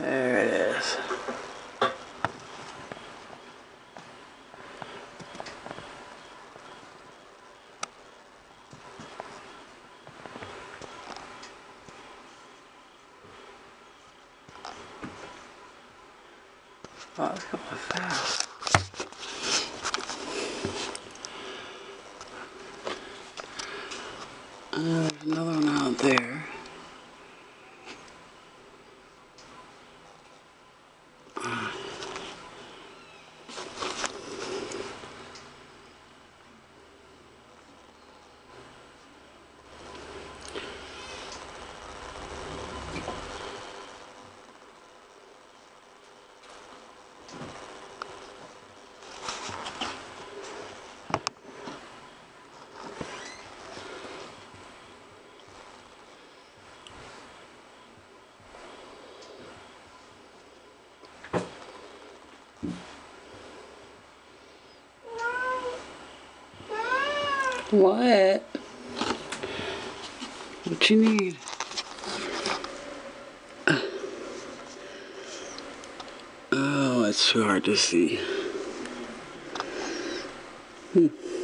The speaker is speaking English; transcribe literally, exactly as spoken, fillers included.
There it is. Oh, it's going fast. Uh, there's another one out there. Uh. What? What you need? Oh, it's too hard to see. Hmm.